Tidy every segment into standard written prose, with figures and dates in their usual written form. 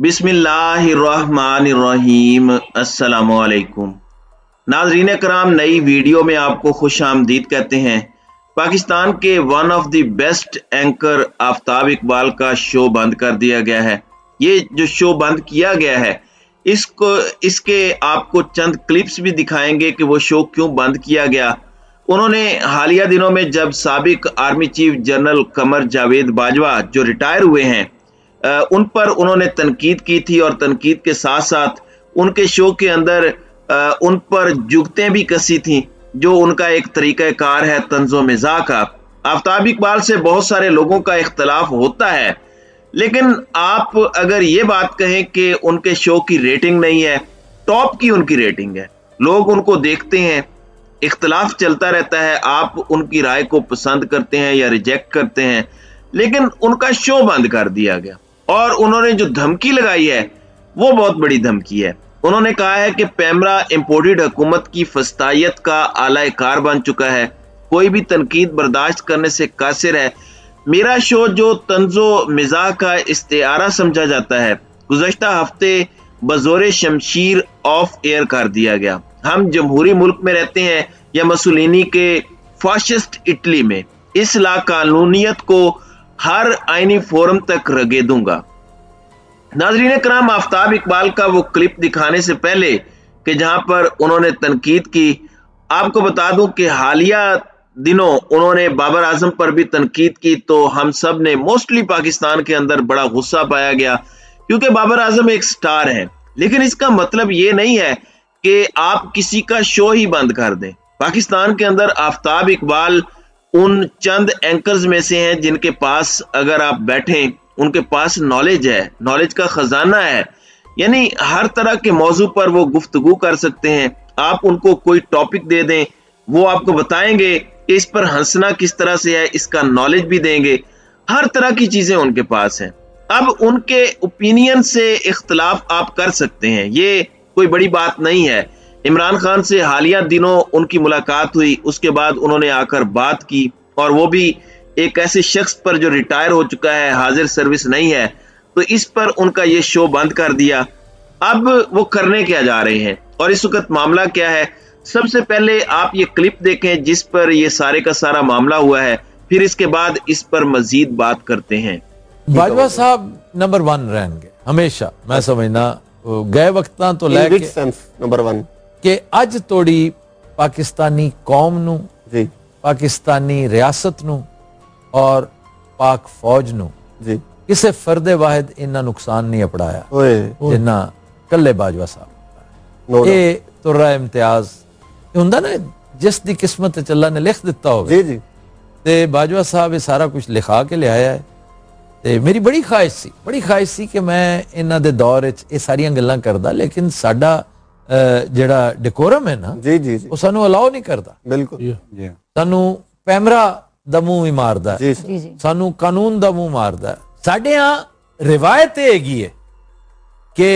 बिस्मिल्लाहिर्रहमानिर्रहीम। अस्सलामुअलैकुम नाज़रीन कराम, नई वीडियो में आपको खुश आमदीद कहते हैं। पाकिस्तान के one of the best anchor Aftab Iqbal का शो बंद कर दिया गया है। ये जो शो बंद किया गया है इसके आपको चंद क्लिप्स भी दिखाएंगे कि वो शो क्यों बंद किया गया। उन्होंने हालिया दिनों में जब साबिक army chief general Qamar Javed Bajwa जो रिटायर हुए हैं उन पर उन्होंने तनकीद की थी और तनकीद के साथ साथ उनके शो के अंदर उन पर जुगतें भी कसी थीं जो उनका एक तरीका कार है तंजो मिज़ाह का। आफ्ताब इकबाल से बहुत सारे लोगों का इख्तलाफ होता है, लेकिन आप अगर ये बात कहें कि उनके शो की रेटिंग नहीं है, टॉप की उनकी रेटिंग है। लोग उनको देखते हैं, इख्तलाफ चलता रहता है, आप उनकी राय को पसंद करते हैं या रिजेक्ट करते हैं, लेकिन उनका शो बंद कर दिया गया। और उन्होंने जो धमकी लगाई है वो बहुत बड़ी धमकी है। उन्होंने कहा है कि पैमरा इम्पोर्टेड हुकूमत की फस्तायत का आला कार बन चुका है, कोई भी तनकीद बर्दाश्त करने से कासिर है। मेरा शो जो तंजो मिजाह का इस्तेआरा समझा जाता है, गुज़श्ता हफ्ते बजोर शमशीर ऑफ एयर कर दिया गया। हम जमहूरी मुल्क में रहते हैं या मुसोलिनी के फाशिस्ट इटली में, इस लाकानूनियत को हर आईनी फोरम तक रगेदूंगा। नाज़रीन कराम, आफ्ताब इकबाल का वो क्लिप दिखाने से पहले कि जहां पर उन्होंने तनकीद की, आपको बता दूं कि हालिया दिनों उन्होंने बाबर आजम पर भी तनकीद की, तो हम सब ने मोस्टली पाकिस्तान के अंदर बड़ा गुस्सा पाया गया क्योंकि बाबर आजम एक स्टार है। लेकिन इसका मतलब ये नहीं है कि आप किसी का शो ही बंद कर दें। पाकिस्तान के अंदर आफ्ताब इकबाल उन चंद एंकर्स में से हैं जिनके पास अगर आप बैठें, उनके पास नॉलेज है, नॉलेज का खजाना है, यानी हर तरह के मौजू पर वो गुफ्तगू कर सकते हैं। आप उनको कोई टॉपिक दे दें, वो आपको बताएंगे इस पर हंसना किस तरह से है, इसका नॉलेज भी देंगे। हर तरह की चीज़ें उनके पास हैं। अब उनके ओपिनियन से इख्तलाफ आप कर सकते हैं, ये कोई बड़ी बात नहीं है। इमरान खान से हालिया दिनों उनकी मुलाकात हुई, उसके बाद उन्होंने आकर बात की, और वो भी एक ऐसे शख्स पर जो रिटायर हो चुका है, हाजिर सर्विस नहीं है, तो इस पर उनका ये शो बंद कर दिया। अब वो करने क्या जा रहे हैं और इस वक्त मामला क्या है, सबसे पहले आप ये क्लिप देखें जिस पर ये सारे का सारा मामला हुआ है, फिर इसके बाद इस पर मजीद बात करते हैं। बाजवा साहब नंबर 1 रहेंगे हमेशा, मैं समझना गए वक्तां तो लैके नंबर 1 के आज तोड़ी पाकिस्तानी कौम नू, पाकिस्तानी रियासत नू और पाक फौज नू किसे फर्दे वाहिद इन्ना नुकसान नहीं अपड़ाया जिन्ना कल्ले बाजवा साहब। ये तुर्रा इम्तियाज हुंदा ना, जिस दी किस्मत अल्लाह ने लिख दिता होवे ते बाजवा साहब ये सारा कुछ लिखा के लियाया है। ते मेरी बड़ी ख्वाहिश सी कि मैं इन्हों के दौर ये सारिया गल्लां करदा, लेकिन साडा जिहड़ा डिकोरम है ना वो सानू अलाउ नहीं करता। बिल्कुल सानू पैमरा दा मूंह ही मारदा, सानू कानून दा मूंह मारदा। साडिया रिवायत ये हैगी है कि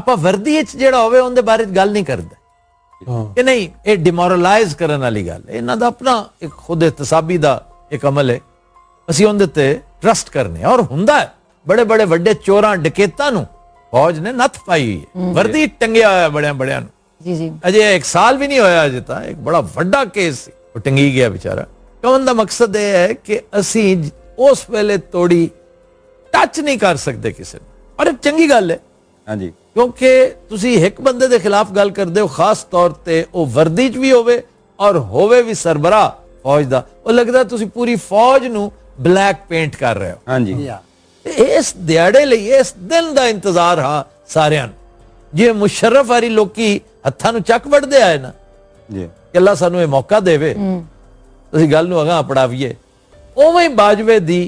आपां वर्दी विच जिहड़ा होवे उहदे बारे गल नहीं करदे कि नहीं, ये डिमोरलाइज करन वाली गल है। इन्हां दा अपना एक खुद एहतसाबी दा एक अमल है, असीं उहदे ते ट्रस्ट करने। और हुंदा है बड़े बड़े वड्डे चोरां डकैतां नूं फौज ने नत्थ पाई हुई है, वर्दी टंगिया होया बड़ियां बड़ियां नूं। अजे एक साल भी नहीं होया, अजे तां एक बड़ा वड्डा केस वो टंगी गया बेचारा। कहण दा मकसद यह है कि असीं उस वेले तोड़ी टच नहीं कर सकते किसी नूं, और एक चंगी गल है। हां जी, क्योंकि तुसीं एक बंदे दे खिलाफ गल करदे हो, खास तौर ते वो वर्दी च भी होवे और होवे भी सरबराह फौज दा, वो लगदा तुसीं पूरी फौज नूं ब्लैक पेंट कर रहे हो। हाँ जी, इस दिहाड़े लिए इस दिन का इंतजार हाँ सारियां नूं। जे मुशर्रफ वाली लोकी हत्थां नूं चक वड़दे आए ना जी, अल्लाह सानूं ये मौका देवे तुसीं गल नूं अगां अपड़ावीए। उवें बाजवे दी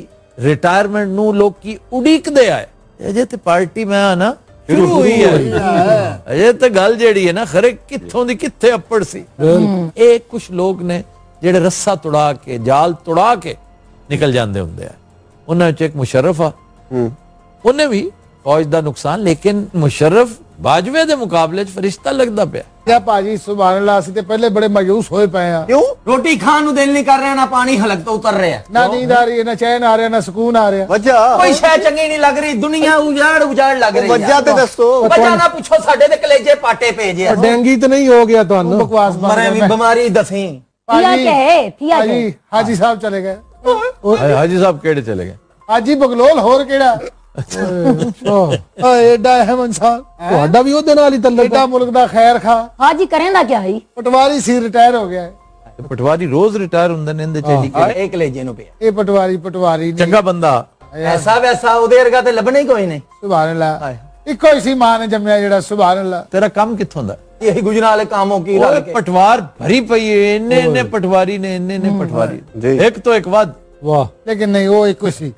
रिटायरमेंट नूं लोकी उड़ीकदे आए। अजे तो पार्टी मैं ना शुरू हुई है, अजे तो गल जिहड़ी है ना खरे कित्थों दी कित्थे अप्पड़ सी। ये कुछ लोग ने जिहड़े रस्सा तुड़ा के जाल तुड़ा के निकल जाते होंगे। उन्होंने एक मुशर्रफ आ, उन्हें भी फौज का नुकसान, लेकिन मुशर्रफ बाजवे के मुकाबले फरिश्ता लगता पाया। भाजी सुभान अल्लाह ਅਸੀਂ ਤੇ ਪਹਿਲੇ ਬੜੇ ਮਾਯੂਸ ਹੋਏ ਪਏ ਆ। ਕਿਉਂ? ਰੋਟੀ ਖਾਣ ਨੂੰ ਦਿਲ ਨਹੀਂ ਕਰ ਰਿਹਾ, ਨਾ ਪਾਣੀ ਹਲਕ ਤੋਂ ਉਤਰ ਰਿਹਾ, ਨਾ ਨੀਂਦ ਆ ਰਹੀ ਹੈ, ਨਾ ਚੈਨ ਆ ਰਿਹਾ, ਨਾ ਸਕੂਨ ਆ ਰਿਹਾ। ਵਜ੍ਹਾ ਕੋਈ ਸ਼ੈ ਚੰਗੀ ਨਹੀਂ ਲੱਗ ਰਹੀ, ਦੁਨੀਆ ਉਜਾੜ ਲੱਗ ਰਹੀ ਹੈ। ਵਜ੍ਹਾ ਤੇ ਦੱਸੋ। ਵਜ੍ਹਾ ਨਾ ਪੁੱਛੋ, ਸਾਡੇ ਤੇ ਕਲੇਜੇ ਪਾਟੇ ਪਏ ਜੇ। ਡੈਂਗੀ ਤੇ ਨਹੀਂ ਹੋ ਗਿਆ ਤੁਹਾਨੂੰ? ਬਕਵਾਸ ਮਾਰ ਰਿਹਾ। ਮੈਂ ਬਿਮਾਰੀ ਦੱਸੀ ਭਾਜੀ ਭਾਜੀ। ਹਾਜੀ ਸਾਹਿਬ ਚਲੇ ਗਏ। ਹਾਜੀ ਸਾਹਿਬ ਕਿਹੜੇ ਚਲੇ ਗਏ? ਹਾਜੀ ਬਗਲੋਲ। ਹੋਰ ਕਿਹੜਾ? पटवार भरी पई इन्ने पटवारी ने इन्ने पटवारी एक तो एक बाद वाह लेकिन नहीं वो एक सी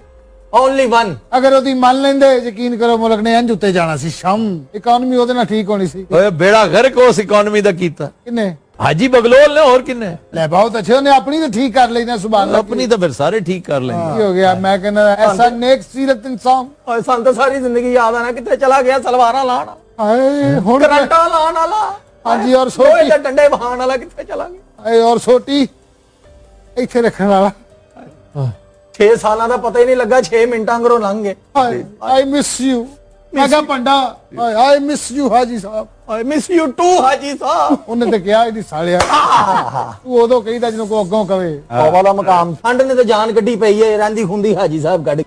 Only one. अगर ओदी मान लेंदे यकीन करो मुल्क ने इंज उत्ते जाना सी। शाम इकोनॉमी ओदे नाल ठीक होनी सी। ओए बेड़ा गर्क उस इकोनॉमी दा कीता किने? हाजी बगलोल ने। और किने? ले बहुत अच्छे ने अपनी तो ठीक कर लेना। सुभान अल्लाह अपनी तो फिर सारे ठीक कर लेंगे। की हो गया? मैं कहना ऐसा नेक सीरत इंसान ओए संत सारी जिंदगी याद आना किथे चला गया सलवारा लाण हाय हुण करंटा लाण वाला हां जी और सोटी ओए डंडे वहाण वाला किथे चला गया ए और सोटी इथे रखण वाला हां 6 ਸਾਲਾਂ ਦਾ ਪਤਾ ਹੀ ਨਹੀਂ ਲੱਗਾ 6 ਮਿੰਟਾਂ ਘਰੋਂ ਲੰਘ ਗਏ। ਆਈ ਮਿਸ ਯੂ ਮਾਗਾ ਪੰਡਾ। ਆਈ ਮਿਸ ਯੂ ਹਾਜੀ ਸਾਹਿਬ। ਆਈ ਮਿਸ ਯੂ ਟੂ ਹਾਜੀ ਸਾਹਿਬ। ਉਹਨੇ ਤੇ ਕਿਹਾ ਇਹਦੀ ਸਾਲਿਆ ਤੂੰ ਉਦੋਂ ਕਹੀਦਾ ਜਿਹਨੂੰ ਕੋ ਅੱਗੋਂ ਕਵੇ ਵਾਲਾ ਮਕਾਮ। ਠੰਡ ਨੇ ਤੇ ਜਾਨ ਕੱਢੀ ਪਈ ਹੈ ਰਹਿੰਦੀ ਹੁੰਦੀ ਹਾਜੀ ਸਾਹਿਬ ਗੱਡ।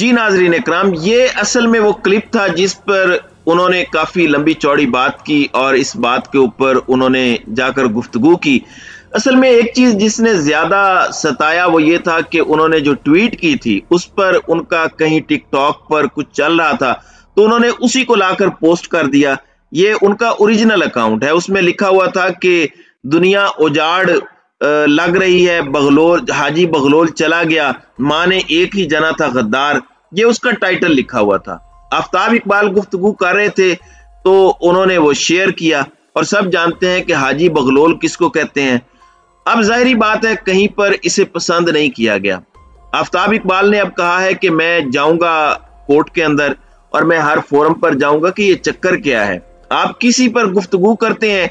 जी नाजरीन इकराम, ये असल में वो क्लिप था जिस पर उन्होंने काफ़ी लंबी चौड़ी बात की और इस बात के ऊपर उन्होंने जाकर गुफ्तगू की। असल में एक चीज़ जिसने ज़्यादा सताया वो ये था कि उन्होंने जो ट्वीट की थी उस पर उनका कहीं टिकटॉक पर कुछ चल रहा था तो उन्होंने उसी को लाकर पोस्ट कर दिया। ये उनका ओरिजिनल अकाउंट है, उसमें लिखा हुआ था कि दुनिया उजाड़ लग रही है, बगलोल हाजी बगलोल चला गया, माँ ने एक ही जना था गद्दार, ये उसका टाइटल लिखा हुआ था। आफ्ताब इकबाल गुफ्तगू कर रहे थे तो उन्होंने वो शेयर किया और सब जानते हैं कि हाजी बगलोल किसको कहते हैं। अब जाहिरी बात है कहीं पर इसे पसंद नहीं किया गया। आफ्ताब इकबाल ने अब कहा है कि मैं जाऊंगा कोर्ट के अंदर और मैं हर फोरम पर जाऊंगा कि ये चक्कर क्या है, आप किसी पर गुफ्तगू करते हैं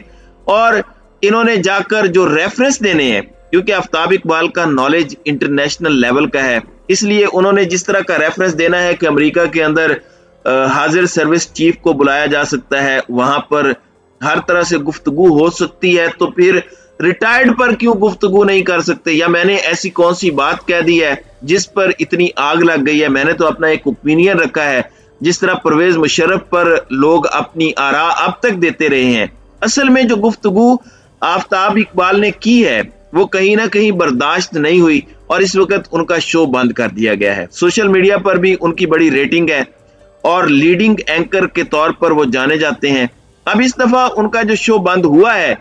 और इन्होंने जाकर जो रेफरेंस देने हैं, क्योंकि आफ्ताब इकबाल का नॉलेज इंटरनेशनल लेवल का है, इसलिए उन्होंने जिस तरह का रेफरेंस देना है कि अमेरिका के अंदर हाजिर सर्विस चीफ को बुलाया जा सकता है, वहां पर हर तरह से गुफ्तगू हो सकती है, तो फिर रिटायर्ड पर क्यों गुफ्तगू नहीं कर सकते? या मैंने ऐसी कौन सी बात कह दी है जिस पर इतनी आग लग गई है? मैंने तो अपना एक ओपिनियन रखा है, जिस तरह परवेज मुशर्रफ पर लोग अपनी आरा अब तक देते रहे हैं। असल में जो गुफ्तगू आफ्ताब इकबाल ने की है वो कहीं ना कहीं बर्दाश्त नहीं हुई और इस वक्त उनका शो बंद कर दिया गया है। सोशल मीडिया पर भी उनकी बड़ी रेटिंग है और लीडिंग एंकर के तौर पर वो जाने जाते हैं। अब इस दफा उनका जो शो बंद हुआ है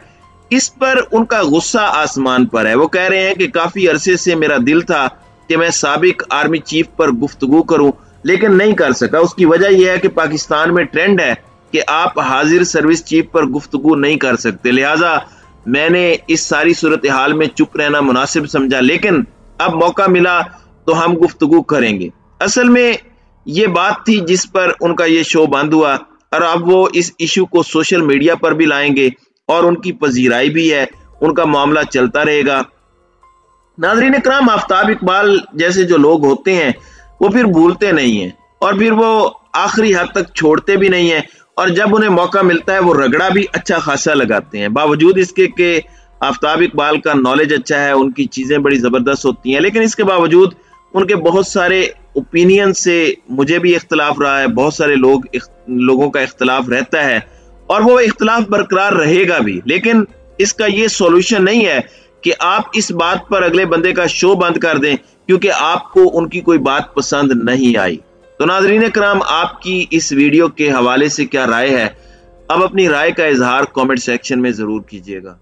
इस पर उनका गुस्सा आसमान पर है। वो कह रहे हैं कि काफी अरसे से मेरा दिल था कि मैं साबिक आर्मी चीफ पर गुफ्तगू करूं लेकिन नहीं कर सका। उसकी वजह यह है कि पाकिस्तान में ट्रेंड है कि आप हाजिर सर्विस चीफ पर गुफ्तगू नहीं कर सकते, लिहाजा मैंने इस सारी सूरत हाल में चुप रहना मुनासिब समझा, लेकिन अब मौका मिला तो हम गुफ्तगू करेंगे। असल में ये बात थी जिस पर उनका ये शो बंद हुआ और अब वो इस इशू को सोशल मीडिया पर भी लाएंगे और उनकी पजीराई भी है, उनका मामला चलता रहेगा। नाजरीन इकराम, आफ्ताब इकबाल जैसे जो लोग होते हैं वो फिर भूलते नहीं हैं और फिर वो आखिरी हद तक छोड़ते भी नहीं हैं और जब उन्हें मौका मिलता है वो रगड़ा भी अच्छा खासा लगाते हैं, बावजूद इसके कि आफ्ताब इकबाल का नॉलेज अच्छा है, उनकी चीज़ें बड़ी ज़बरदस्त होती हैं, लेकिन इसके बावजूद उनके बहुत सारे ओपिनियन से मुझे भी इख्तलाफ रहा है, बहुत सारे लोगों का इख्तलाफ रहता है और वो इख्तलाफ बरकरार रहेगा भी। लेकिन इसका ये सॉल्यूशन नहीं है कि आप इस बात पर अगले बंदे का शो बंद कर दें क्योंकि आपको उनकी कोई बात पसंद नहीं आई। तो नाजरीन कराम, आपकी इस वीडियो के हवाले से क्या राय है? अब अपनी राय का इजहार कमेंट सेक्शन में ज़रूर कीजिएगा।